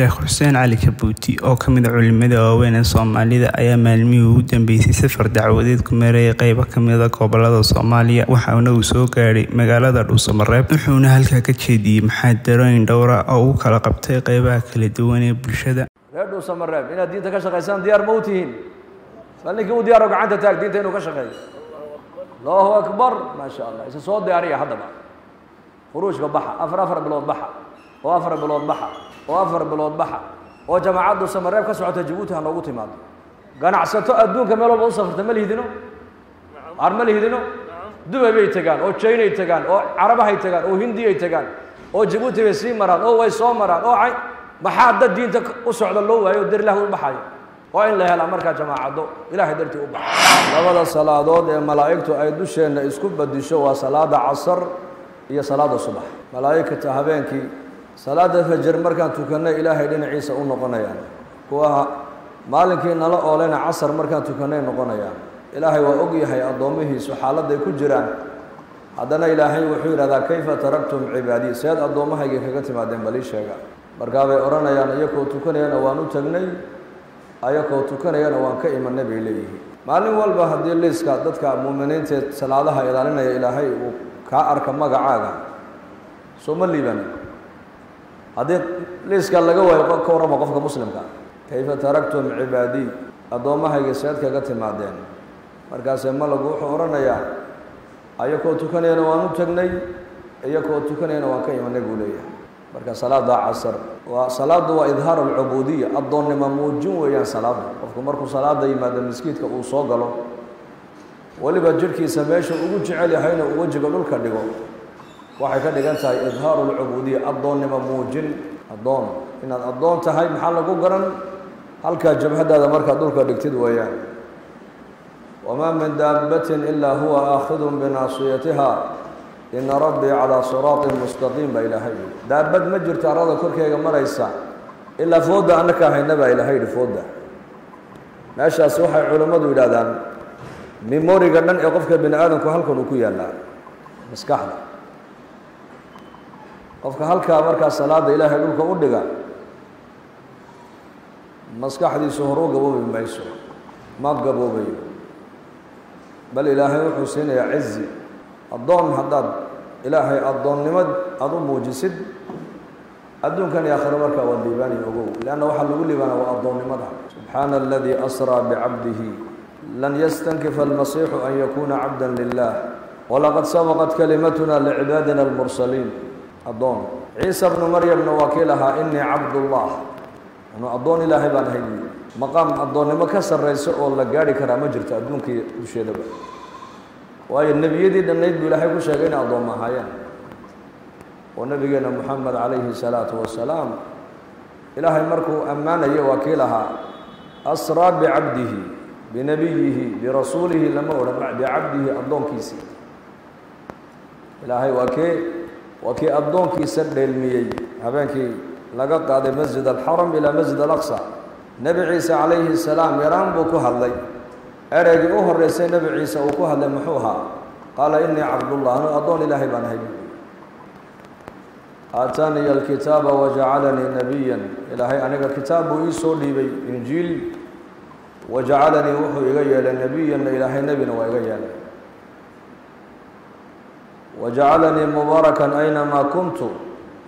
sheekh Xuseen Cali Kabuuti oo ka mid ah culimada waaweyn ee Soomaalida ayaa maalmihii ugu dambeysay safar dacwadeed ku meeray qayb ka mid ah gobolada Soomaaliya waxaana uu soo gaaray magaalada Dhuuso Mareeb wuxuuna halka ka jeediyay muxaadarooyin dhowr ah oo uu kala qabtay qaybaha kala duwan ee bulshada reer Dhuuso Mareeb inaad diinta ka shaqeysaan diyaar ma u tihiin saalinka uu diyaar oo gacanta taag diinta inuu ka shaqeeyo Allahu akbar ma sha Allah isa soo diyaariya hadaba khuruuj baxa afar bilood baxa وأفر بلود بحر وأفر بلود بحر وجماعات دوسة مريب كسرعة جبوتها على قوتي ماضي كان عساتو أدون كمالو بوصفر تملي هدينو أرملي هدينو دبي تجان أو تشيني تجان أو عربي تجان أو هندي تجان أو جبوتي بسيم مرات أو ويسوم مرات أو عين بحاد الدين تك أسرع للو ويدير له البحر وإن لها الأمريكا جماعة دو إلى هدرتي أبحر لولا صلاة دو ملائكته أيدوشين إسكوب بديشوا صلاة عصر هي صلاة الصبح ملائكة هبينكي صلاة الفجر مركان تكنا إلهي دين عيسى ونقنا يعني كوها مالكي نلا أولينا عصر مركان تكنا نقنا يعني إلهي وأقيها أضمه سحالة دي كجران هذانا إلهي وحير هذا كيف تركتم عبادي سيد أضمها يكاكتم عدن بليش هكا مركابي أرانا يعني يكو تكنا نوانو تغني أيكو تكنا نوان كئم النبي إليه مالين والبا هدي اللي سكادتك مؤمنين تسلالها إلهينا يا إلهي وكأرك مقعاقا سوما اللي بني هذا ليس قال لقوا يقول كورم وقفك مسلم كان كيف تركتم عبادي أدوما هاي سيادك قتل معدين مركز مالا قوح ورنا يا أيكو تكني أنا وانو تكني أيكو تكني أنا وانكي من يقول إياه مركز صلاة دع عصر وصلاة وإظهار العبودية الضن ما موجود ويا صلاة وفكم مركز صلاة دي ما دام مسكيت كأوصاق له ولي بجركي سماشو وجع لي هنا وجع له الكردقو waxay ka dhigantay idhaar al-ubudiyya adoonnimo muujin adoon in adoon tahay maxaa lagu garan halka jabhadaada marka dhulka dhigtid weeyaan wama min dabbatin illa huwa akhidun bi nasiyatiha in rabbi ala siratin mustaqim ba ilahi dabbad ma jirta arada korkeega maraysa illa fooda annaka haynaba ilahi fooda meeshaas waxay culimadu yiraahdaan memory ganan ee qofka bini'aadanku halkan uu ku yaalaa maskaxda qofka halka marka salaada ilaahay dhulka u dhiga maskaxdiisu horo gaboobay mayso ma gaboobay bal ilaahay wuxuu siinayaa izzi adoon hadad ilaahay adoonnimad aad u muujisid adduunkan iyo aakhirada marka waa diiban iyo ogow laana waxa lagu liibanaa waa adoonnimada subhanalladhi asra bi'abdihi lan yastankifa al-masih an yakuna 'abdan lillah wa laqad sabaqat kalimatuna li'ibadina al-mursalin أضون عيسى بن مريم نواكلها إني عبد الله أنا أضون إلى هبان هيني مقام أضون ما كسر رئيس الله جاري كرامة جرت أدونك بشيء دبر وأي النبي دي دنيت بلا هيك شجعنا أضون ما هيا ونبينا محمد عليه الصلاة والسلام إلى هالمركو أمانة يواكلها أسرى بعبده بنبيه برسوله لما ورب بعبده أضون كيسي إلى هاي واكي وكي أدونكي سد الميي هبانكي لقد هذا مسجد الحرم إلى مسجد الأقصى نبي عيسى عليه السلام يرام بوكوها اللي أرجعوه الرئيسي نبي عيسى وكوها لمحوها قال إني عبد الله أنا أدون إلهي بانهي آتاني الكتاب وجعلني نبيا إلهي أنا كتاب إيسو لي إنجيل وجعلني وحو إلى نبيا إلهي نبينا وإغيالا وجعلني مباركا أينما كنت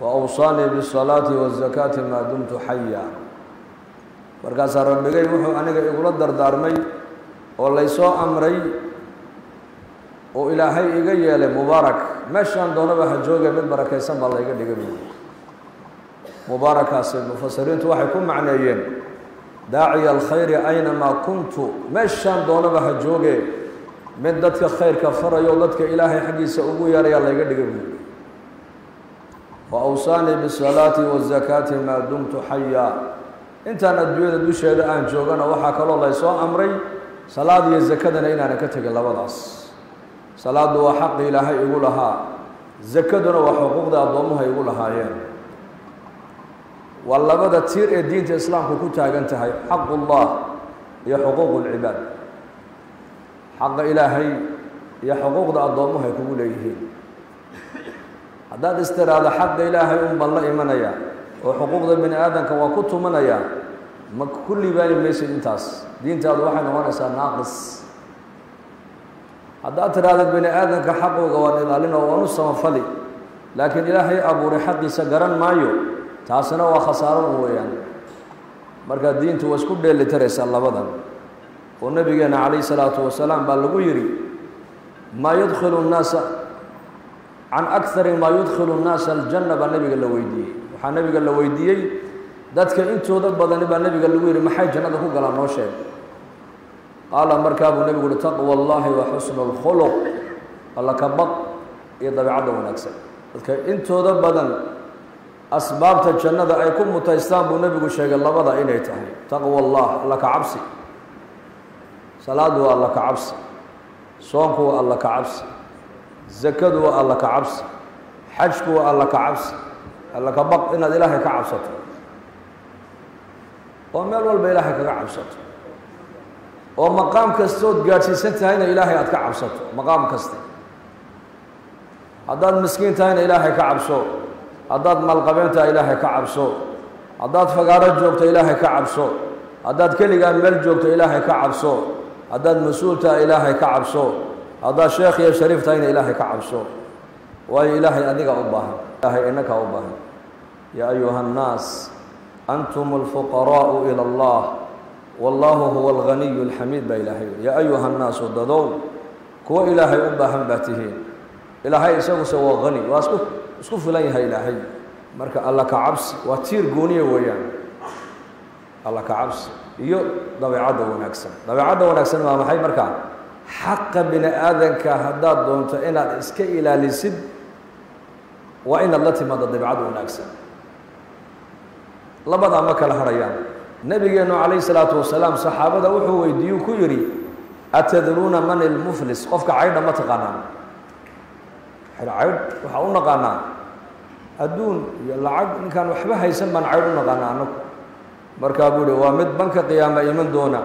وأوصاني بالصلاة والزكاة ما دمت حيا مركز ربي يقول أنا يقول الدردار مي وليس أمري وإلهي إيجي لمبارك مشان دون بحجوجة من بركة سما الله يقدر مبارك أصيب مفسرين توحكم معنيين داعي الخير أينما كنت مشان دون بحجوجة من دتك خير كفر يولدك إلهي حقي سأقول يا ريال الله يقدر وأوصاني بالصلاة والزكاة ما دمت حيا أنت أنا الدنيا دوشة الآن جوعنا وحك الله يسوع أمري صلاة والزكاة أنا كتك الله بضاس صلاة وحق إلهي يقولها زكاة وحقوقها ضمها يقولها يعني والله بدأ تصير الدين الإسلام كوتها أنتهي حق الله هي حقوق العباد حق إلهي يا حقوق دا أضمها يقول ليه هذا استراد حق إلهي أم بالله إيمانيا وحقوق بني آدم كواكوت من أيام ما كل بالي ماشي انتاس دين تاع واحد وانا ناقص عدات رادت بني آدم كحقه وقوانين علينا ونص مفلي لكن إلهي أبو رحق سجران مايو تاسنا وخساره هو يعني مركز الدين توسكب اللي ترس الله بدن والنبي عليه الصلاة والسلام بالغو يري ما يدخل الناس عن أكثر ما يدخل الناس الجنة بالنبي قال له ويدي وحن النبي قال له ويدي ذاتك أنتوا ضبّضني بالنبي قال له ويري ما حاجة أنا دخول قال أنا شيء قال مركب النبي قال تقوى الله وحسن الخلق الله كبق يضرب عدو نكسر ذاتك أنتوا ضبّضني أسباب الجنة دا أيكم متيسان بالنبي قال شيء الله بدأ إني تاني تقوى الله الله كعبسي صلاة الله كعبسي صومك الله كعبسي زكاد الله كعبس حجك الله كعبس الله كبق إن الإله كعبسته وما الولب إله كعبسته ومقام كستود قاتي سنت هنا إله كعبسته مقام كستي عداد مسكين هنا إله كعبسه عداد ملقبين إله كعبسه عداد فقارة جوبت إله كعبسه عداد كلي قال مل جوبت إله كعبسه عداد مسؤول إله كعبسه هذا الشيخ يا شريف تاين إلهي كعبسو وأي إلهي أنك أباهم إلهي إنك أباهم يا أيها الناس أنتم الفقراء إلى الله والله هو الغني الحميد بإلهي يا أيها الناس وددو كو إلهي أباهم باتهين إلهي سوى غني وأسكف إليها إلهي مرك الله كعبس وتير قوني ويان الله كعبس يو ضبي عدو ونكسن ما محي مركان حق بن آدم كهداد دونت إن الإسكيل لسب وإن التي ما ضد بعده ناقصا لبضع مكة الحريان نبينا عليه الصلاة والسلام صحابة وحوي ديو كيري أتدرون من المفلس قفك عيدا ما تقنان عيد وحاولنا قنان أدون العيد إن كانوا حبها يسمى عيدنا قنانك مركبوا له ومد بنك قيامة إيمان دونا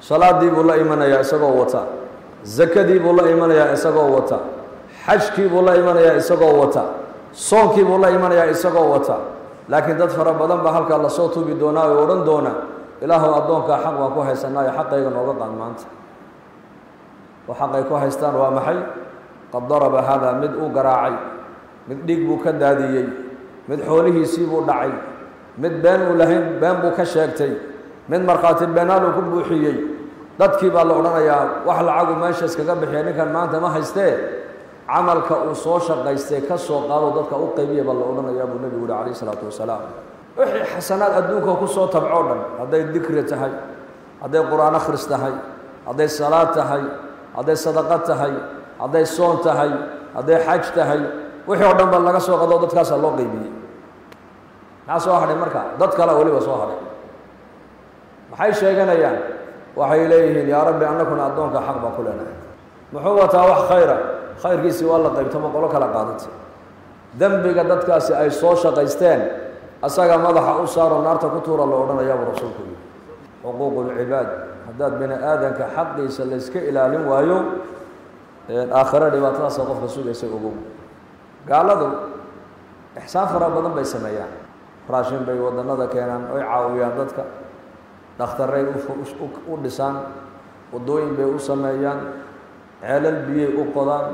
صلاتي بولا إيمانا يا إسقاء وتا زكاتي بولا إيمانا يا إسقاء وتا حجكي بولا إيمانا يا إسقاء وتا صومكي بولا إيمانا يا إسقاء وتا لكن دت فرب بدن بحالك الله صوته بدونا ويورن دونا إله أدونك حق وكوه سناي حق يجنوب قنمانت وحق يكوه استان ومحي قد ضرب هذا مدء جراعي مد ديك بكد هذه مد حوله يسيبوا دعي مد بين ولهن بين بكشاكتي من مرقات البنان وكبو حيي دادكي با لورانا يا واخ لعاغو ماشي اسكا بخيا نكان مانتا ما هيسته عملك او سو شقايسته كسو قالو دادكا او قيبيه با لورانا يا ابو النبي عليه الصلاه والسلام وحي حسنات ادونكو كسو تبعو دن هداي ذكر تahay هداي قران اخرس تahay هداي صلاه تahay هداي صدقه تahay هداي صوم تahay هداي حج تahay وحي او دنبا laga soo qado dadkaas loo qeybiye taasoo haray marka dad kale waliba soo haray maxay sheeganayaan waxay leeyihiin ya rabbi annakuna adoonka xaq ba kulana muxuu wataa wax khayra khayrkiisi waa la qaybta ma qolo kala qaadantay dambiga dadkaasi ay soo shaqaysteen asaga madaxa u saaro naarta ku tuura loo oranaya rasuulku xuquuqul ibaad hadaad bina aadanka xaqiisa la iska ilaalin waayo in aakhirada dhibaatada soo qof rasuulkiisa ugu gaaladu ihsaan fara badan bay sameeyaan raashin bay wadanada keenan oo caawiyaan dadka dhakhtarrey u dhisaan wadooyin bay u sameeyaan ceelal biyo u qodaan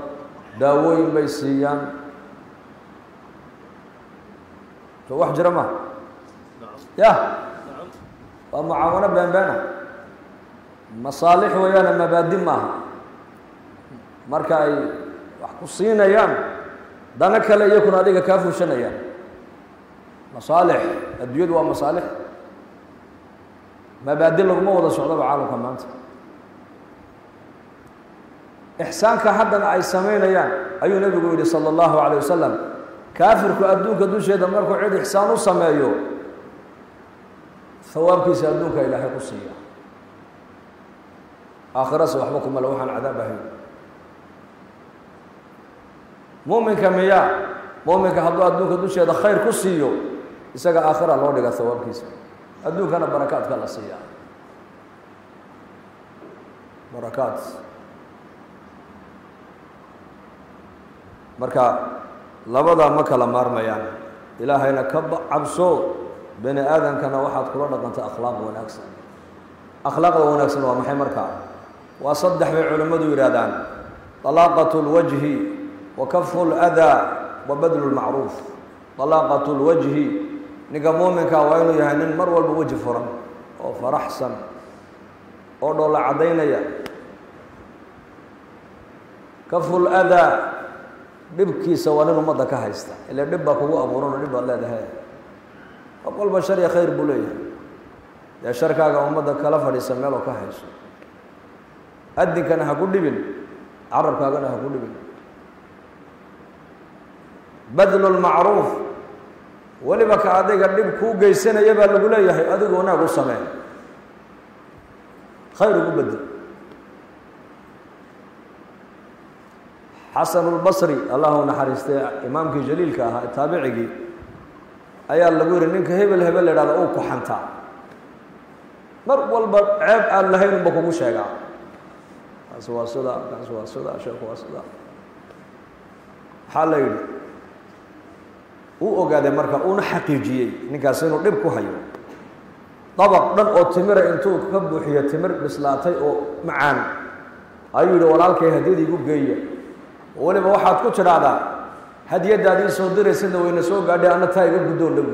daawooyin bay siiyaan to wax jira ma wa muawana baanbana masalih wayana mabadi maaha marka ay wax ku siinayaan dana kale iyo kun adiga ka fuushanayaan masalih adduunyadu waa masalih ما بعد لهم ولا سعوده بعالم كمان إحسانك حدا أي سمينا يعني أي نبي قولي صلى الله عليه وسلم كافرك أدونك دوشي دمرك عيد إحسان وسمايو ثوابك سأدونك إلى حق الصيام آخر سوحبكم ملوحا عذابه مؤمن كمياء مؤمن كحدو أدونك دوشي هذا خير كسيو إساك آخر الله لك ثوابك سأدونك أدوك أنا بركات كلا سيا بركات مركا لبدا مكلا مارميان إلهينا كب عبسو بني آدم كان واحد كلنا كنت أخلاق ونأكسن أخلاق ونأكسن ومحمر كار وأصدح بالعلماء يرادان طلاقة الوجه وكف الأذى وبذل المعروف طلاقة الوجه نقمومك وينو يهنن مر والبوجه فرم أو فرحسن أو دول عدينيا كف الأذى دبكي سوالين ومضى كهيستا إلا دبك هو أبورون دب الله ده أقول بشر يا خير بليه يا شركة ومضى كلفر يسمى له كهيس أدي كان هقول دبل عرب كان هقول دبل بذل المعروف ولبك عادي قال دبكو جيسنا يبقى لبليه أدي قونا قصمين خير بدل حسن البصري الله نحرسته إمامك جليل كه تابعي أيها اللبور إنك هبل هبل هذا أوكو حنتا مر والبر عب الله ينبكو مشجع أسوا صدا شيخ وصدا حليل هو قاعد مركب أون حقيقي نكاسينو دبكو هيو طبق دن أتمر إنتو كبو هي تمر بسلاتي أو معان أيوه ولالك هديد يجوب جيه ولما واحد كتر هذا هدية دارين صدر يسند وينسوق قاعد أنا تايق بدون لب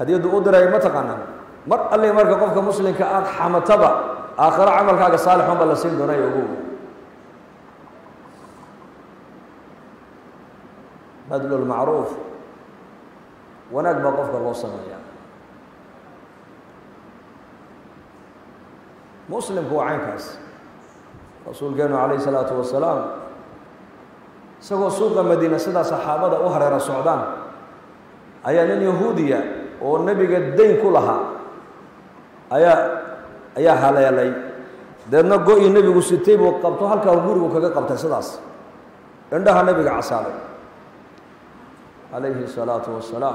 هدية دودر أي متقنا مر الله يمرك قفك مسلم كأنت حمتبا آخر عمل كأج صالح هم الله سين دوني يقول بذل المعروف ونجب قفك الله سماه مسلم هو عكس رسول جانو عليه الصلاة والسلام سوى سوق مدينة سدا صحابة أهرر السعودان أيا اليهودية والنبي الدين كلها أيا هلا يا لي دنا جوي النبي وستيب وقبته هلك أبور وكذا قبته سداس عندها النبي عسال عليه الصلاة والسلام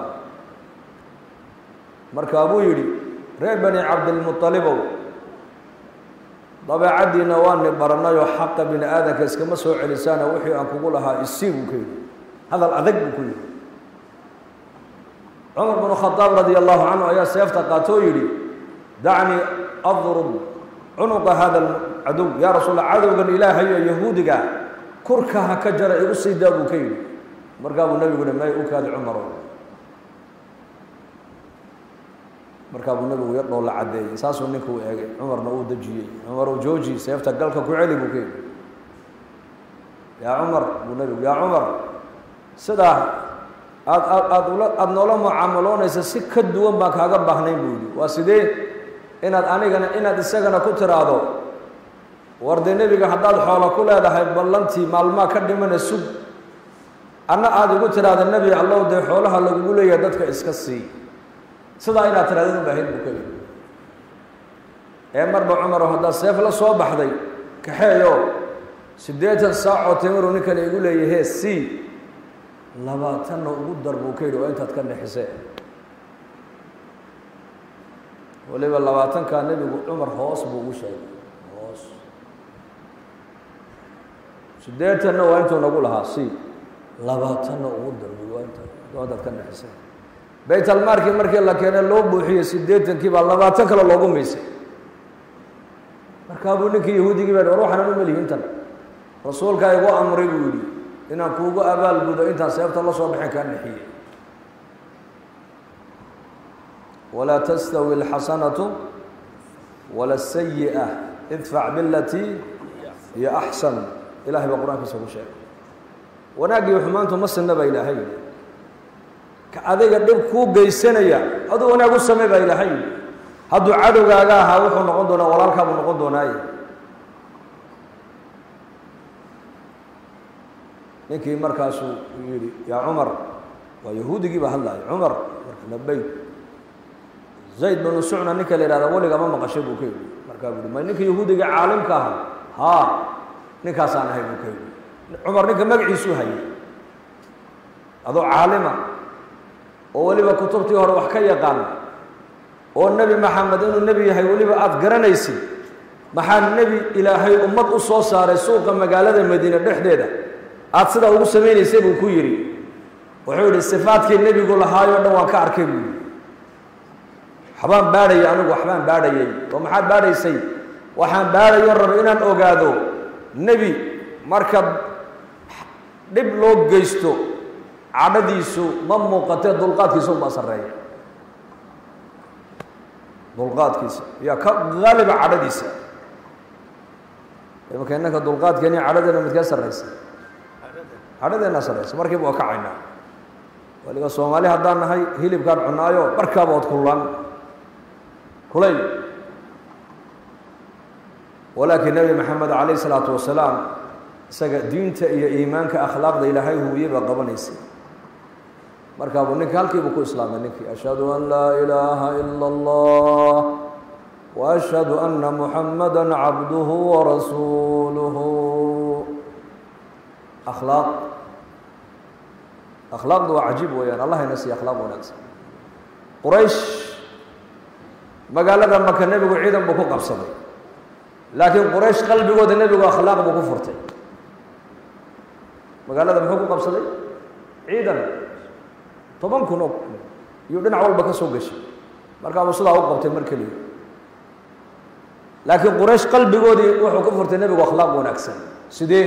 مركبو يدي ريب بني عبد المطلب طبيعتي نوان برنايو حق بن آدم كاسكما سوء لسانه وحي أن كقولها السيب كله هذا الأذق كله عمر بن الخطاب رضي الله عنه يا سيفتقاتو يلي دعني أضرب عنق هذا العدو يا رسول الله عدو بن إلهي يهودي كركها كجر يقصي دابو كيلو مركب النبي يقول ما يؤكاد عمر مركب النبي يطلع العدي اساس انكو عمر نود دجي عمر وجوجي سيفته قالك كعلي بوكي يا عمر النبي يا عمر سدا اد ولد اد نولا معاملونيس سي كدوان با كاغا باهنين بودي وا سيده ان اد انيغنا ان اد اسغنا كو تيرادو ورد النبي حداد خوله كلهداه بلنتي مالما كدمن سوق انا اد كو تيراد النبي الله ده خولها لوغو ليا ددك اسكا سي سدا إلى ترادين بعيد بكل. عمر بعمر وهذا سيف لا صوب بحدي كحيو سديت ساعة تمر ونكل يقول لي هي سي لما تنو قدر بوكيل وأنت تكن حسين ولما لما تن كان النبي عمر هوس بوشي هوس سديت أنا وأنت نقولها سي لما تنو قدر وأنت تكن حسين بيت الماركي مركي الله كان لو بوحيه سديتن كي بالله ما تكل لوغو ميسي مركابو نك يهودي بيد روحنا ملي انت رسولك ايغو امري بودي ان كوغو ابال بودو انت سيفته الله سو بخي كان نخيه ولا تستوي الحسنه ولا السيئه ادفع بالتي هي احسن الهي بالقران كسو شيء وناجي وحمانته مسنا با الهي adiga dib ku geysanaya adu wanaagu sameeyay Ilaahay hadu cadowgaaga aha wuxuu noqon doonaa walaalkaagu noqon doonaa ninki markaas uu yiri ya Umar wa yahuudigi ba hadlay Umar markaa nabay Zayd bin Su'na ninka leeyahay waliga ma maqashay buu ka yiri markaa buu ma ninka yahuudiga caalamka aha ha ninkaas aan ahay buu ka yiri Umar ninka magaciisu hay adu caalima ولما كتبتي هو روح كي يقال والنبي محمد إنه النبي هاي ولما أذكرنيسي محل النبي إلى هاي أمة أصوص على سوق مجالات المدينة الحديدة aad sida ugu sameeyay buu ku yiri wuxuu dhig sifaadkii nabigu lahaayo dhan waa ka arkay xabaan baadhay anigu waxbaan baadhay oo maxaad baadhaysay waxaan baadhayo rab inaan ogaado nabi marka dib loo geysto cadadiisu ma muuqato dulqaadkiisu ma sareeyo dulqaadkiisu ya ka galib cadadiisa لكن أنا كدول قاد كني عرضنا متكسر رئيس عرضنا سرس مركب وقعنا ولكن الصومالي هذانا هاي هيلب كان عنايو بركب وتكلم كلين ولكن النبي محمد عليه الصلاة والسلام سجد دينك إيمانك أخلاق إلى هاي هو يبقى قبنيس مركب ونكال كي بكو إسلام نك أشهد أن لا إله إلا الله وأشهد أن محمدًا عبده ورسوله أخلاق أخلاق دو عجيب ويان الله ينسي أخلاق وناس قريش ما قال لك ما كان نبي عيدا بكون قبصني لكن قريش قلبي ود النبي وأخلاق بكون فرتي ما قال لك بكون قبصني عيدا طبعا كنوب يودنا عول بكسو قش مركب وصل عوق قبته مركلي لكن قريش قلبي قودي وحو كفرت النبي واخلاق وناكسن سيدي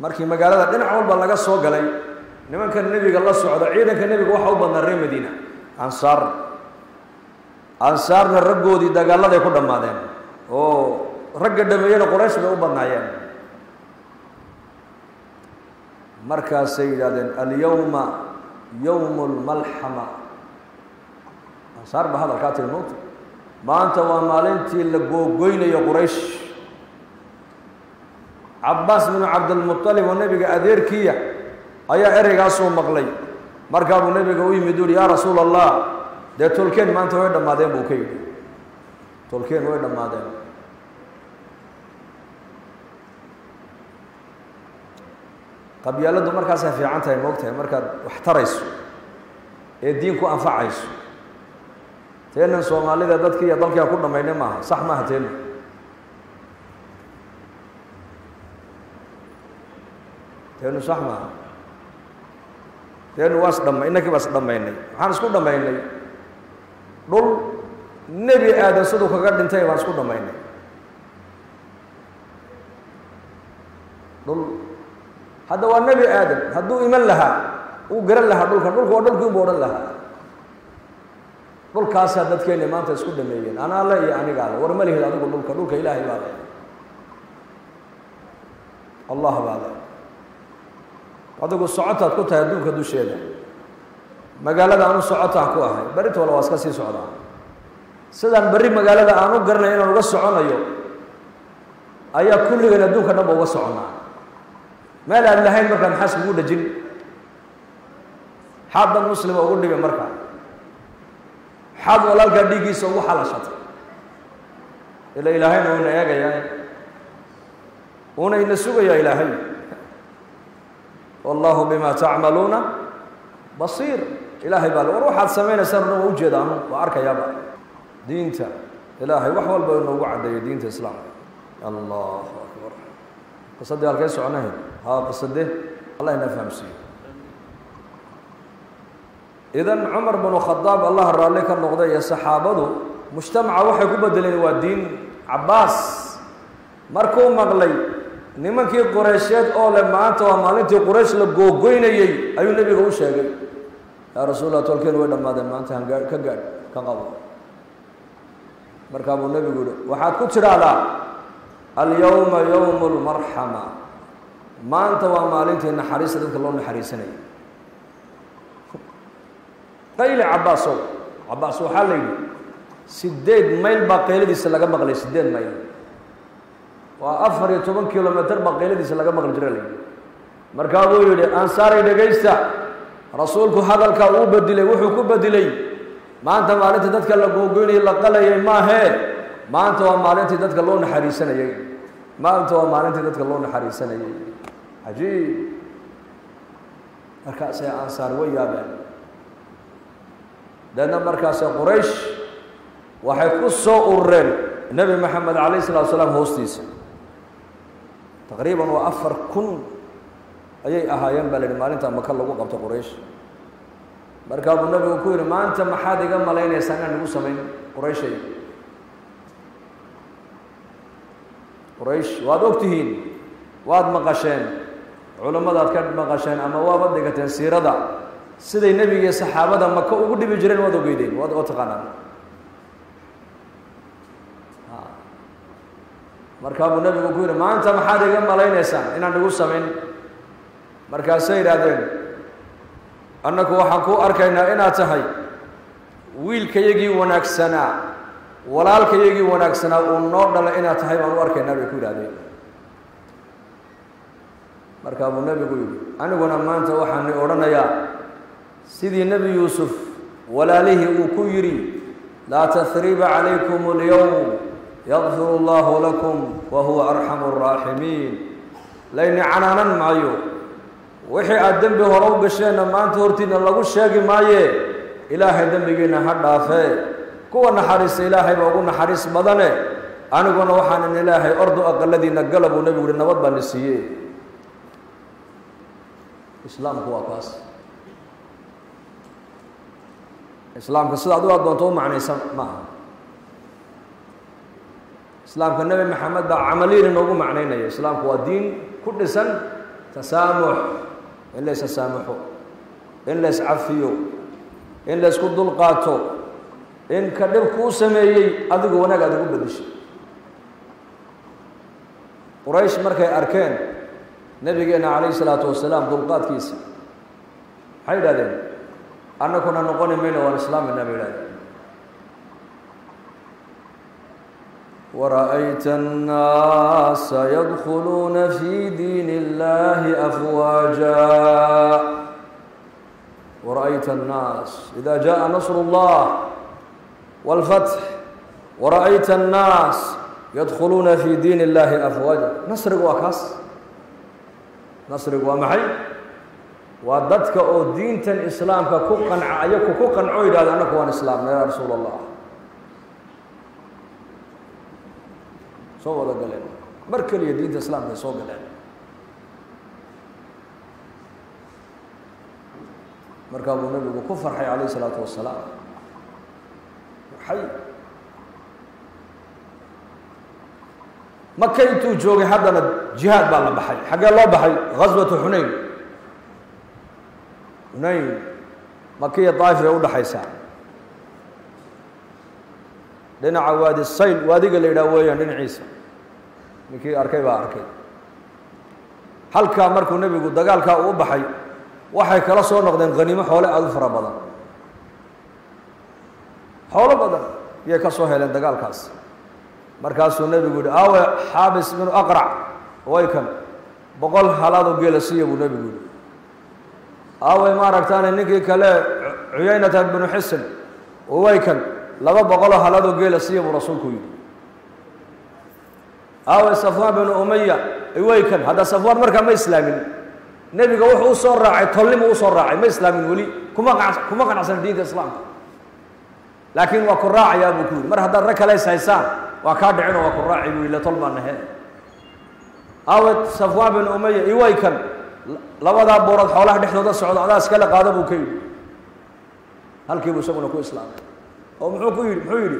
مركي مقالة دنع والبا لغا سو غلاي نيمان كان النبي الله سعوده عيدان كان النبي وحو بدنري مدينه انصار رغودي دغالده كو دمادين او رغ دميين قريش بو بدنايين مركا سيدادن اليوم يوم الملحمه انصار بهذا القاتل الموت maanta waa maalintii la googoynayo quraysh abbas ibn abd al-muttalib oo nabiga adeerkiya ayaa ereygaas oo maqlay marka uu nabiga u yimid uu yaa rasuulallah de tolkeen maanta way dhamaadeen buu ka yiri tolkeen way dhamaadeen qabyaaladu markaas ay fiican tahay moogtahay markaad wax tarayso ee diinku anfacayso تينا الصومالي ده دتك يا ضلك يا كنا ما ينماها صح ما هتين تينا صح ما تينا واس دم إنك واس دم إني هانس كنا ما إني دول نبي آدم صدق كعاد إنتي واس كنا ما إني دول هذا والنبي آدم هذو إيمان لها وقرن لها دول كدول قدول كيو بورن لها dulkaas dadkeena maanta isku dhameeyeen ana la iyo aniga war ma leeyahay adigu dulka Ilaahay baa leeyahay Allah baa leeyahay adigu socodka ku tahay dulka dusheeda magaalada aanu socodka ku ahay bari tola waas ka sii socdaa sidaan bari magaalada aanu garnay inaan uga soconayo ayaa kulligeena dulka dhanba uga soconaa meel aan lahayn markaan xas ugu dhajin haddii muslimo ugu dhigay markaa حد ولا الجديد يسوي حلا شاطر إلى إلهين هون يا جاي هون ينسوق يا إلهين والله بما تعملون بصير إلهي بالو روح على سمينا سرنا وجد عنه وأرك يا با دينته إلهي وحول بينه وعد دين الإسلام الله أكبر قصدي الكيس عنه ها قصدي الله ينفهم سير إذن عمر بن الخطاب الله رضي عنه نقضى يا صحابته مجتمع وحي كبدلين والدين عباس مركو مغلي نمكي قريشات أو لما أنت ومالنتي قريش لقوقين أي النبي هو شاقي يا رسول الله تولكين وين ما دام أنت هنقال كقال كقبل مركب النبي يقول وحد كتر على اليوم يوم المرحمة ما أنت ومالنتي إن حريصة تكلون حريصني قيل عباسو حالي سديد ميل باقيلة دي سلاجة مغلي سديد ميل وأفر يتوبن كيلومتر باقيلة دي سلاجة مغلي جرالي مركابو يودي أنصاري دقيسة رسولك هذا الكاو بدلي وحكو بدلي ما أنت ما عليك تدك اللقوقيني اللقلة يا ما هي ما أنت وما عليك تدك اللون حريسنا يا ما أنت وما عليك تدك اللون حريسنا يا عجيب مركاس يا أنصار ويا بني لأن مركز قريش وحيكون صو النبي محمد عليه الصلاة والسلام هوستيس تقريبا وأفر كن أي أهايم بلد مالين تام كلا وقع بتقريش بركاب النبي وكير ما أنت محادي جم ملاين يسانع نبوس من قريشي قريش واد وقتهين واد مقاشين علماء ذات كذب مقاشين أما وابد دقتين سيرة دا سيد النبي الصحابة دا مكة وقدي بجرين واد وقيدين واد أتقانان markaabuu nabigu ku yiri maanta maxaad iga malaynaysaa inaan ugu sameyn markaasay raadeen annagu waxa ku arkaynaa inaad tahay wiilkayagii wanaagsanaa walaalkayagii wanaagsanaa oo noo dhalay inaad tahay baan u arkaynaa way ku raadeen markaabuu nabigu yiri aniguna maanta waxaan oranayaa sidii nabi Yuusuf walaalihi uu ku yiri la tathriba alaykum al-yawm يغفر الله لكم وهو أرحم الراحمين لين عنانا معيو وحي الدنب هرو بشينا ما أنت هرتينا لغو الشاقي معي إلهي دنبقينا حد عفاي كو نحرس إلهي وقو نحرس مدني أنا قونا وحانا إلهي أرض أقل الذي نقلبوا نبي لنوض بنسيه إسلام هو أقاس إسلام كسلا دوا دونتو معنى معه إسلام النبي محمد عمليا نوجو معنينا الإسلام هو دين كل سن تسامح إلا يسامحه إلا يسعفيه إلا يسكد القاتو إن كذب كوسمي أدق وناك أدق بدش قريش مركي أركان نبينا عليه الصلاة والسلام ذلقات كيسي حيدا دين أنا كنا نقول منه والإسلام النبي لدي ورأيت الناس يدخلون في دين الله أفواجا ورأيت الناس إذا جاء نصر الله والفتح ورأيت الناس يدخلون في دين الله أفواجا نصر وكاس نصر ومحي وددك أو دين الإسلام كقن عيد هذا أنك وان إسلام يا رسول الله soo wada galeen mar kaliya diinta islaamka soo galeen marka uu nabigu ku farxay alayhi salaatu wasalaam hay Makka intuu joogay haddana jihad baa la baxay xagee loo baxay ghazwatu Hunayn Makka iyo Taif u dhaxaysa dhinaca waadi Sayl waadiga la yiraahdo weeyaan dhinaciisa ninkii arkay baa arkay halka markuu nabigu dagaalka u baxay waxay kala soo noqdeen qaniimo xoolo aad u fara badan xoolo badan iyay ka soo heleen dagaalkaas markaas uu nabigu yiri awa Xaabis ibn Aqra waykan 100 halaad oo geela siiyay uu nabigu yiri awa ma aragtaan ninkii kale Uyaynata ibn Hisn waykan 200 halado geela siiyay rasuulku yiri awa Safwan ibn Umayya waykan hada Safwan marka ma islaamin nabiga wuxuu soo raacay tolnimo uu soo raacay ma islaamin wali kuma qanacsan diinta islaamka laakiin waa ku raacay abu kuur mar hada rag kale saysaan waa ka dhicin oo ku raacay wiil tolmanahay awa Safwan ibn Umayya waykan 2 boorad xoolaha dhexdooda socdo adaas kala qaado buu ka yiri halkii buu isaguna ku islaamay ومحويري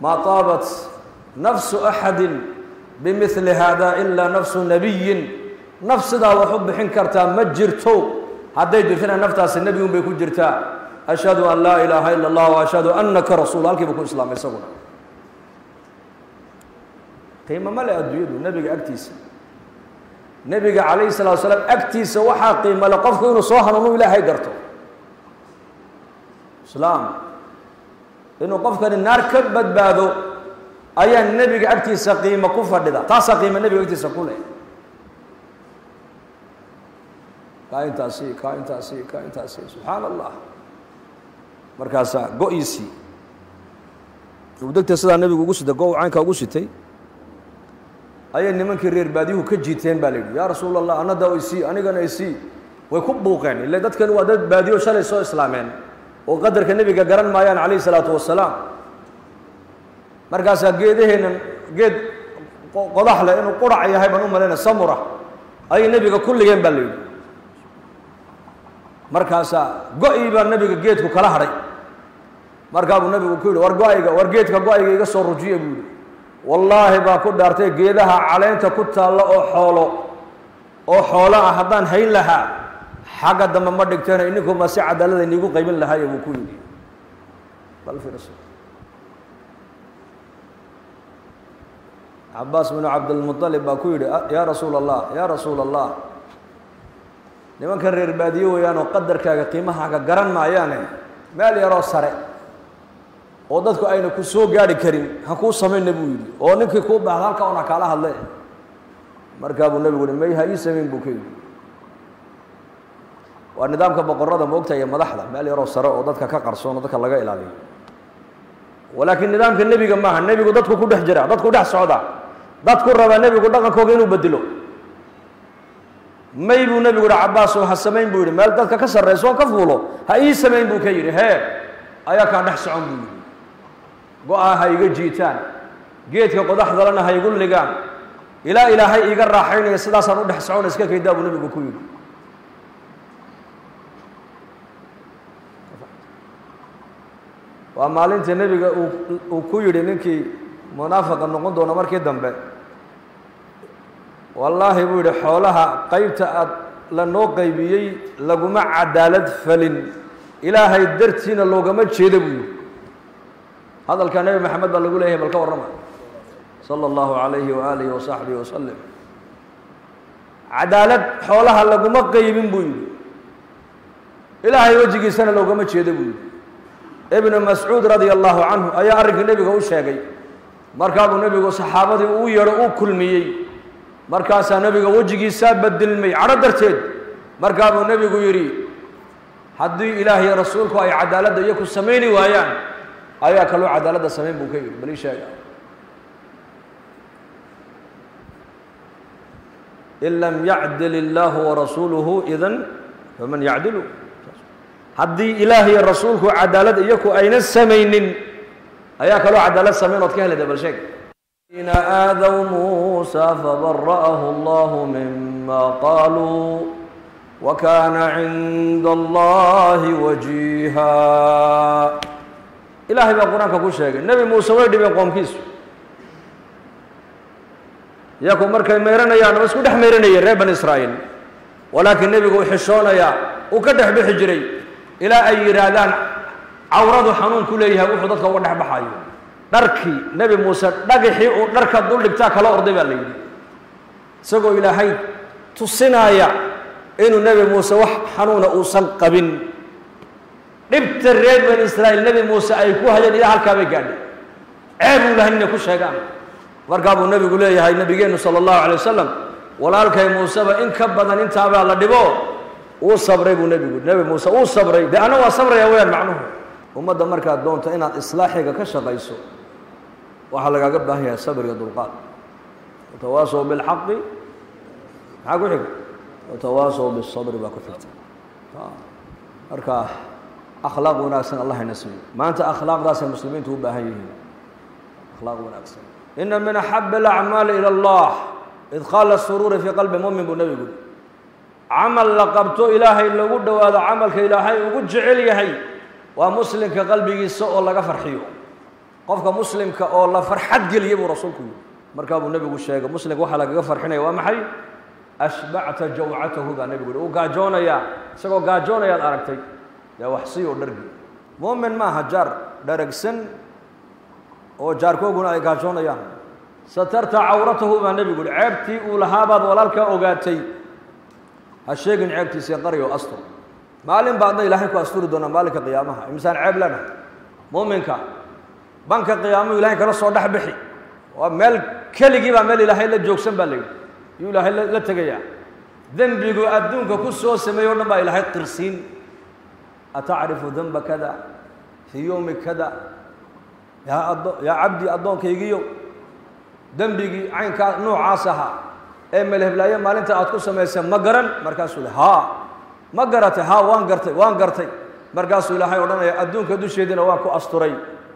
ما طابت نفس أحد بمثل هذا إلا نفس نبي نفس ذا وحب حنكرتا مجرتو هديت فينا نفتاس النبي بيكون جرتا أشهد أن لا إله إلا الله وأشهد أنك رسول الله كيف يكون إسلام يسوون قيمة ملأ الديود النبي أكتيس النبي عليه الصلاة والسلام أكتيس وحاقي ملقفه ونصوحا ونوي لا هيدرتو إسلام إنه قف كان النار كبت بادو أي النبي أكتي سقيمة كفر لذا تسقيمة النبي أكتي سقوله كائن تاسي سبحان الله مركزا جو إيسي وبدك تسأل النبي وقصد جو عنك وقصدتي أي النمن كرير باديه كجيتين بالي يا رسول الله أنا دا إيسي أنا كنا إيسي ويكبوك يعني اللي دتك الوادد باديه شال سو إسلامين وقدر النبي قرن ما يان عليه الصلاة والسلام مركز جيده هنا جد قدح له إنه قرع يهاي من أمة لنا سمرة أي نبي كل جنب اللي مركزا قوي برنبي جيتك كله هري مركب النبي كله ورجايك ورجيتك جايك يصير رجيم يقول والله باكون دارتي جيدها على أنت كنت الله أو حاله أحدان هي لها حاجة دم مدك ترى إنكم مساعد لذا إنكم قيمين لها يبوكون بل في رسول عباس بن عبد المطلب باكويد يا رسول الله لمن كان رير باديو يانو قدر كاغا قيمها كا غران مايان مال يارو ساري oo dadku ayna ku soo gaari karin ha ku sameeyna buu yiri oo ninka ku baahan ka ona kala hadlay marka buu nabigu leeyahay ha ii sameeyin buu kay waa nidaamka boqorada moogta iyo madaxda meel yar oo sare oo dadka ka qarsoon dadka laga ilaaliyo walakin nidaamka nabiga ma aha nabigu dadku ku dhex jira dadku dhex socda dadku raba nabigu dhaqankooda inuu bedelo may buu nabigu Abbaas oo ha sameeyin buu yiri meel dadka ka sarreeyo ka fuulo ha ii sameeyin buu kay yiri he ayaa ka dhex socon buu go'a ha iga jiitaan geedka qodaxda lana ha igu ligaan ila ilaahay iga raaxaynayo sidaas aan u dhex socon iska kaydaa buu nabigu ku yiri wa maalinta nabiga uu ku yiri ninkii munaafiqa noqon doona markii dambe wallahi buu yiri xoolaha qaybta aad la noo qaybiyay lagu ma cadaalad falin ilaahay dartiina looga ma jeedo buu هذا كان النبي محمد بن لقوله بالكور رمى صلى الله عليه وآله وصحبه وسلم عدالة حولها لقوم قيبين بوي إلهي وجهي سنة لقوم تشيد بوي ابن مسعود رضي الله عنه أي أرق النبي قوي شاقي مركاب النبي قوي صحابته ويرؤوا كل ميي مركاسا النبي قوي وجهي ساب بدل مي على درتين مركاب النبي قوي يري حدي إلهي رسولك أي عدالة يكو سميني وأيان ayaa kaloo cadaalada sameyn buu ka yiri bal sheega illa ya'dil illahu wa rasuluhu idan faman ya'dilu hadii ilaahi iyo rasuulku cadaalad iyo ku ayna sameeynin ayaa kaloo cadaalad sameyn oo ka helay bal sheega ina aadaw musa fa barra'ahu allah mimma qalu wa kana 'inda allahi wajiha إلهي بالقرآن كقول شيء النبي موسى ويدي بيقوم كيس يا كمر كي ميرنا يا نبي سكوت حميرنا يا رب إسرائيل ولكن النبي قول حشونا يا وكده بحجري إلى أي رالان عورض حنون كلها وحدت كورنح بحايو نركي نبي موسى نجحي ونركب دول بتاعك على أرض بالي سقوا إلى هاي تصنع يا إنه النبي موسى وح حنون أوصل قبل نبت الرئيب من إسرائيل نبي موسى أيكوها جد إلى هالكابي قادي عيبوا لهن كل شيء قام ورقابوا النبي قولوا يا هاي النبي صلى الله عليه وسلم ولا لك يا موسى فإن كبدا إن تابع على دبو وصبري بو نبي قول نبي موسى وصبري ده أنا وصبري يا ويا معنوه وما دمرك الدون تأين إصلاحك كشغيسو وحلقة قبلها هي صبر يا دلقات وتواصوا بالحق حقوا حق وتواصوا بالصبر وكفرت أركاه أخلاق وناس الله ينسمي ما أنت أخلاق راس المسلمين توبة هيه أخلاق وناس إن من أحب الأعمال إلى الله إدخال السرور في قلب مؤمن بالنبي يقول عمل لقبته إلهي إلا ود وهذا عملك إلهي وقد جعلي هي ومسلم كقلبه سوء الله كفرحيه قفك مسلم كالله فرحت قليه ورسولك مركب النبي يقول شيء مسلم وحلق كفرحنا يوم حي أشبعت جوعته ذا النبي يقول وقاجونا يا سقوا قاجونا يا الأركتي يا وحسي ودرجي مؤمن ما هجر درجسن أو جاركو قلنا يكاشون يا سترت عورته ما النبي يقول عبتي ولهابض ولا لك أوقاتي هالشيء إن عبتي سيقري وأسطر معلم بعضنا يلحق أسطر دون مالك قيامها إنسان عيب لنا مؤمن كا بنك قيامه يلحق رصو دحبحي ومال كل جيب مال يلحق للجوكسن بالي يلحق للتجيع ذنب يقول أدونك كسوة سميون ما يلحق ترسين أتعرف ذنب كذا في يوم كذا يا عبدي أضونك يجيو ذنبي عين نوع عاصها أما الهبلاية ما أنت أتقسم يسمى مجرن مركزه ها مجرته ها وانقرتي مركزه لا هاي ورنا أدونك دوشيدنا واكو أسطوري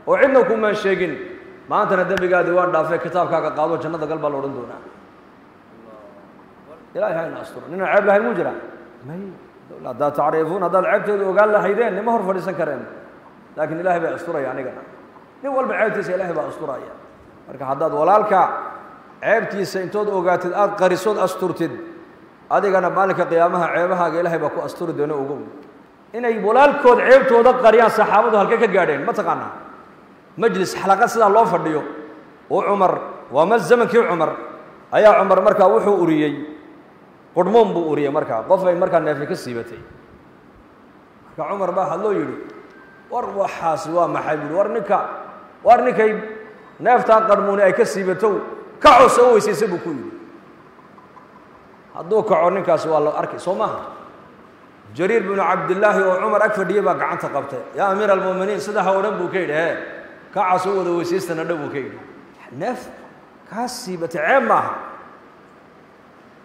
وعندكم من شيء maantana dembigaadi waa dhaafay kitaabkaaga qaado jannada gal baa la odhan doonaa ilaahay hayna asturo nina ceeb lahayn muu jira may haddaad tacriifuun haddaad ceebteedu ogaan lahaydeen nima hor fadhiisan kareen laakiin ilaahay baa asturaya anigana nin walba ceebtiisa ilaahay baa asturaya marka haddaad walaalka ceebtiisa intood ogaatid aad qarisood asturtid adigana maalinka qiyaamaha ceebahaaga ilaahay baa ku asturi doona ugu inay walaalkood ceebtooda qariyaan saxaabadu halka ka gaadheen ma taqaanaa majlis xalaqa sida loo fadhiyo oo Umar waa ma zamankii Umar ayaa Umar markaa wuxuu uriyay qudmoon buu uriyay markaa qof ay markaa neef ka siibatay ka Umar baa hadlo yiri war waxaas waa maxay buu war ninkay neefta qadmoon ay ka siibato ka cusoo weysaysa buu ku yiri hadduu kaco ninkaas waa la arkay Soomaa جرير بن عبد الله وعمر أكفر ديبا قعدت قبته يا أمير المؤمنين صدح ورنبو كيده كعسو ذو سيستنا نبو كيده نف كاسي بتعين معها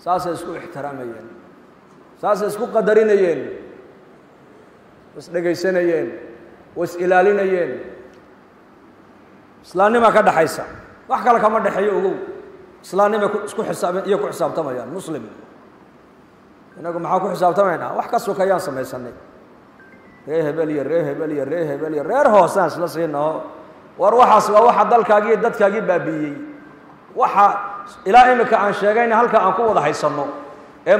ساسة يسكو احترامين ساسة يسكو قدرينين بس نجيسينين وسئلالينين سلاني ما كده حيسا وحكى لك ما ده حيوه سلاني ما يسكو حساب يكو حساب تمايا مسلم إنكم حاكوا حساب تمانا وحكسوا كيان سمي سنة ريه بلي ريه بلي ريه بلي ريه هو سانس لسينه وروح سوا واحد ضل كاجي دت كاجي بابي واحد إلى إمك عن شجعين هلك عن قوة ضحي صنو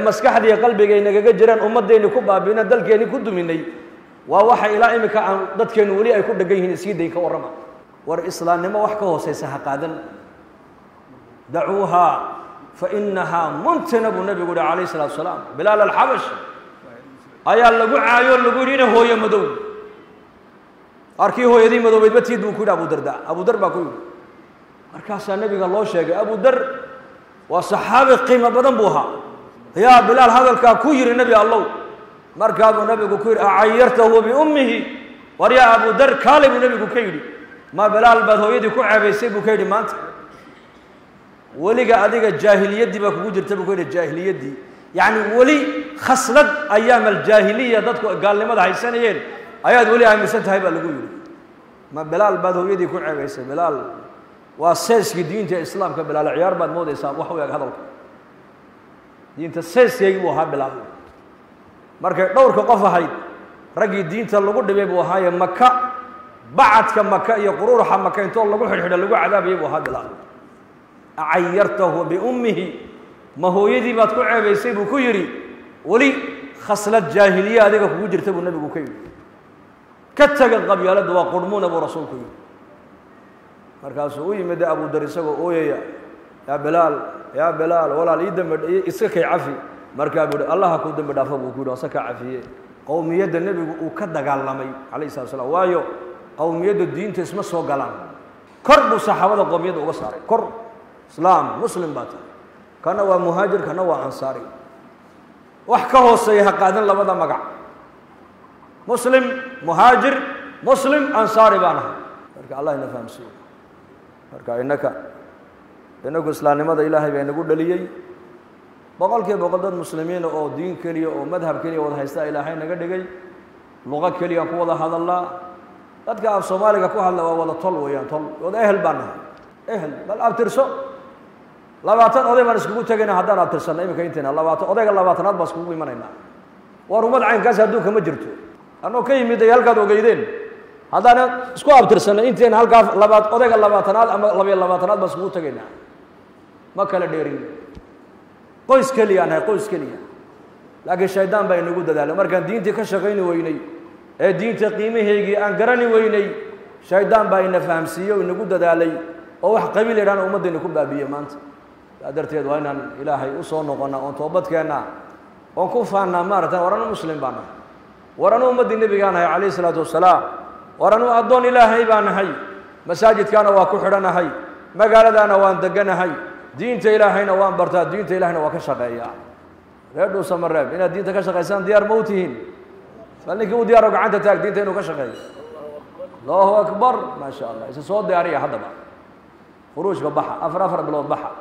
مسكح دي قلبي جينك جيران أمد ديني كوبا بينا دل جيني كده مني وواحد إلى إمك عن دت كنولي أي كده جيني سيدي كورما ورإسلام ما وحكوا سيسها قادن دعوها فإنها منتنب النبي عليه الصلاة والسلام بلال الحبش أيا اللقو عايو اللقو دينه هو يمدو أركي هو يدي مدو بيتبتي دو كود أبو دردا أبو دربا كود أركاسا النبي قال الله شيخ أبو در وصحابة قيمة بدن بوها يا بلال هذا الكاكوير النبي الله مركب النبي كوير أعيرته بأمه وريا أبو در كالب النبي كويري ما بلال بدو يدي كعبي سيبو كيري مانت ولي أديك الجاهلية دي بكوجر تبكون الجاهلية دي يعني ولي خصلت أيام الجاهلية ضدك قال لي ماذا هيسانيين أياد ولي عم يسنتها يبقى لقول ما بلال بدو يدي يكون عبيس بلال واساس دين الإسلام كبلال عيار بعد مود إسلام وحوي هذا دين الساس يجيبوها بلال مركب دورك قفا هاي رجي دين تلقون بيبوها يا مكة بعد كمكة يقرور حم مكة ينتظر لقول حد لقول عذاب يبوها بلال عيرته بأمه ما هو يدي باتكو عبيسي بكيري ولي خصلت جاهلية هذيك بوجر تبو النبي بكيري كتك القبيلة دوا قرمون أبو رسول كيري مركاسو أوي مدى أبو دريسة أوي يا بلال يا بلال ولا الإيدم إسكي عفي مركابو الله أكو دم بدافع بوكودا سكا عفي قوم يد النبي وكدك علمي عليه الصلاة والسلام وايو قوم يد الدين تسمى سو قلم كربو صحابة قوم يد وصاري كرب اسلام مسلم باتا كان هو مهاجر كان هو انصاري وحكاه السيها قادن لبدا مقع مسلم مهاجر مسلم انصاري بانا بركة الله ينفهم سوء بركة انك اسلام ماذا الهي بينك دليل بقول كي بقول دون مسلمين او دين كلي او مذهب كلي او هيستا الهي نغا دغاي لغه كلي او ودا هذا الله ددك اف سوماليغا كو هادلا وا ودا تول ويا تول ودا اهل بانا أهل بل أبترسو لبعتن أودي مرسكو تجينا هذا أبترسن أي مكان تنا لبعتن أودي قال لبعتن هذا بسكو بيمنعنا ورمض عين كذا دوك هم جرتوا أنا كي ميدا يلقى دوك يدين هذا أنا سكو أبترسن إن تنا هلقى لبعت أودي قال لبعتن هذا لبي لبعتن هذا بسكو تجينا ما كلا ديري قيس كليا أنا قيس كليا لكن الشيطان بين وجود داله مركان دين تكشغيني ويني الدين تقيمه هيجي أنكرني ويني الشيطان بين فهم سيو وجود داله oo wax qabiil leeyahay ummadeenna ku baabiye maanta adarteed waa inaan ilaahay u soo noqono oo toobad keena oo ku faana maarta warana muslim baana warana ummadii nabiga nahay kaleey salaatu wasalaam warana adoon ilaahay baanahay مساجد كان واكحرنا هاي مقالة أنا وان دقنا هاي دين تيلاهنا وان برتا دين تيلاهنا وكشقيا رادو سمراب إن الدين تكشقيا سان ديار موتهم فلنك وديار وقعدت تاك دين تينو كشقيا الله أكبر ما شاء الله إذا صوت ديارية هذا ما خروج ببحة أفر بلود بحة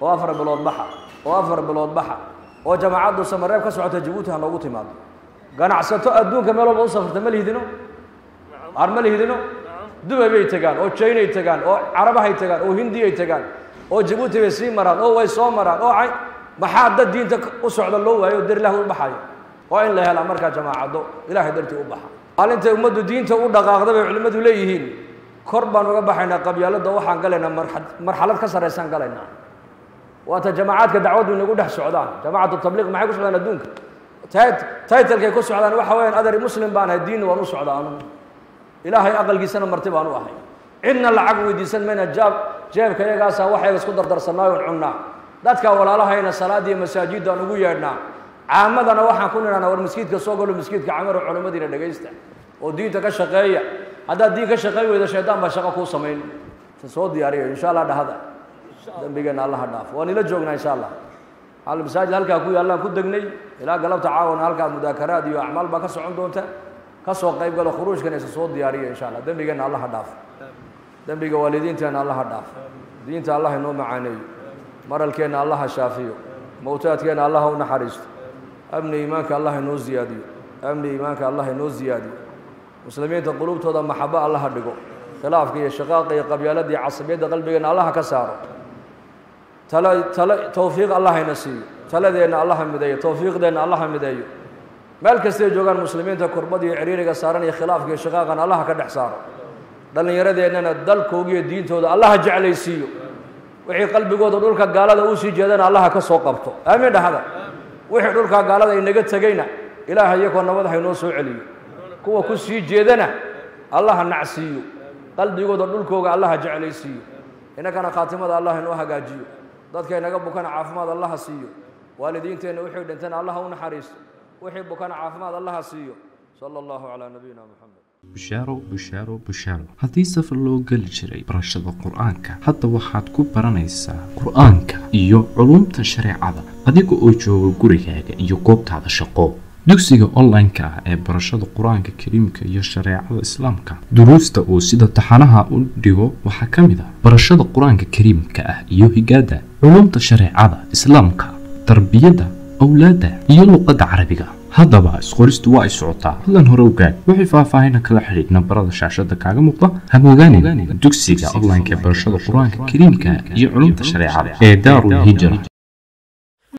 وأفر بلود بحة وأفر بلود بحة وجماعات دو سمراب كسرعة جبوتها لوطي ماضي كان عساتو أدون كمالو بوصف تملي هدينو أرملي هدينو دبي يتجان أو تشينا يتجان أو عربة يتجان أو هندية يتجان أو جيبوتي بسيم مرات أو ويسوم مرات أو عين ما حد الدين تك أسعد الله ويدير له البحاية وإن لا هلا مركز جماعة دو إلى هدرتي أبحى قال أنت أمد الدين تقول دقاق ده بعلم دوليهين كربان وقبحنا قبيلة دو حنقلنا مرحلة كسر إنسان قلنا وتجماعات كدعوة نقول ده سعدان جماعة التبليغ ما يقولش لنا دونك تايت الكيكو سعدان وحوين أدري مسلم بان الدين ونص سعدان إلهي أقل جسنا مرتبة أنا واحد إن العقو جسنا من الجاب جاب كي جالس واحد بس قدر درسنا ونعنا ذاتك ولا لها هنا الصلاة دي مساجد ونقولنا عامد أنا واحد كنا أنا والمسجد كسوق والمسجد كعمر وعلماء دين الجيستة ودين تكشقية هذا دين كشقية وإذا شيطان ما شققه سمين تصود يا ريو إن شاء الله هذا بيجنا الله هداف ونيل جوجنا إن شاء الله على المساجد هلك أقول الله كدقني إلى قلب تعاون هلك المذاكرات دي وأعمال بكسر عندهم كسوق قيب قالوا خروج كان يسوع ديارية إن شاء الله دم بيجنا الله هداف دم بيجوا والدين تنا الله هداف دين تنا الله نوم عيني مرل كنا الله شافيه موتات كنا الله ونحرست أمن إيمانك الله نوز زيادي أمن إيمانك الله نوز زيادي مسلمين القلوب تضم محبة الله هدقو خلاف كي الشقاق قبيلة دي عصبية قلبنا الله كسر تلا توفيق الله نسي تلا دينا الله مديو توفيق دينا الله مديو مال كسر جوجان مسلمين تكربدي عريرة صارني خلاف في شقاق أن الله كده حساره دلنا يرد أننا دل كوجي دين تودا الله جعل يسيو وحي قلب جود دول كقالة دوسي جدا الله كسوقبته أمين ده هذا وحي دول كقالة إنك تجينا إلهي يكون نبض حينوسو عليه كوا كسي جدنا الله نعسيو قلب جود دول كوجا الله جعل يسيو إنك أنا خاتمة الله إنه هجاجيو ضد كأنك بكون عافمة الله سيو والدين تين وحي دين الله ونحريس وحبك أنا عافماد الله سيو صلى الله على نبينا محمد بشارو بشارو بشارو هذه سفر لو قل شري برشد القرآن حتى واحد كبرانيسا قرآن إيو علوم تشريع هذا هذيك أوجو قرية إيو كوبت هذا شقو دكسيجا أونلاين كا برشاد القرآن الكريم كيا شريعة الإسلام كا دروس تأو سيدا تحناها أوديو وحكم ذا برشاد القرآن الكريم كا إيو هجادا علوم تشريع هذا إسلام كا تربية دا أولاده يلو قد عربية هذا بقى سخورست واي سعطة هلان هروقان وحي فاهينا كلا حريد نبراد شاشد كاقا مقطة هموغاني دوكسيكا أغلان كبرشاد القرآن الكريم كا يعلم تشريعات إدار الهجرة